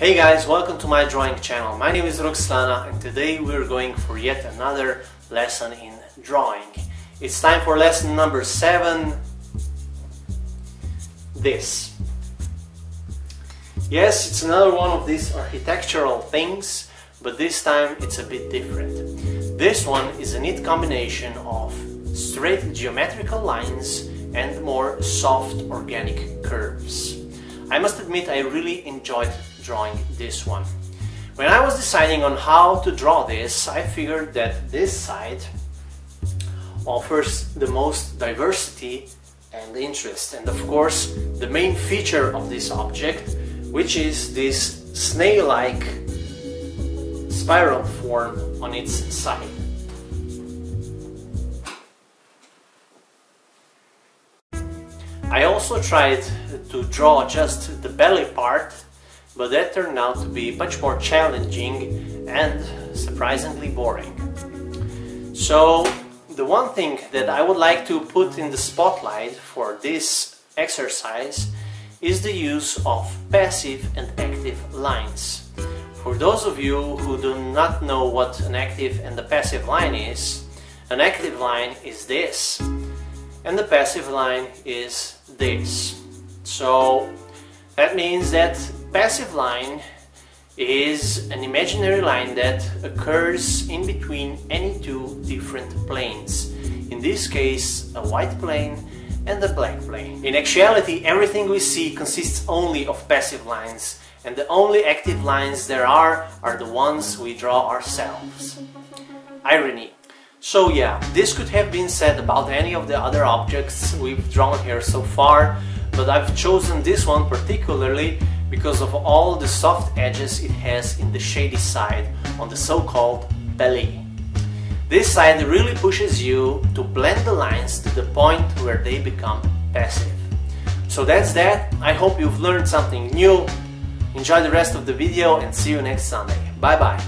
Hey guys, welcome to my drawing channel. My name is Rok Slana and today we're going for yet another lesson in drawing. It's time for lesson number 7. This. Yes, it's another one of these architectural things, but this time it's a bit different. This one is a neat combination of straight geometrical lines and more soft organic curves. I must admit I really enjoyed drawing this one. When I was deciding on how to draw this, I figured that this side offers the most diversity and interest, and of course the main feature of this object, which is this snail-like spiral form on its side. I also tried to draw just the belly part, but that turned out to be much more challenging and surprisingly boring. So the one thing that I would like to put in the spotlight for this exercise is the use of passive and active lines. For those of you who do not know what an active and a passive line is, an active line is this and the passive line is this. So that means that passive line is an imaginary line that occurs in between any two different planes, in this case a white plane and a black plane. In actuality, everything we see consists only of passive lines, and the only active lines there are the ones we draw ourselves. Irony. So yeah, this could have been said about any of the other objects we've drawn here so far, but I've chosen this one particularly because of all the soft edges it has in the shady side, on the so-called belly. This side really pushes you to blend the lines to the point where they become passive. So that's that. I hope you've learned something new. Enjoy the rest of the video and see you next Sunday. Bye bye.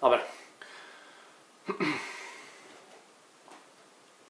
Dobra.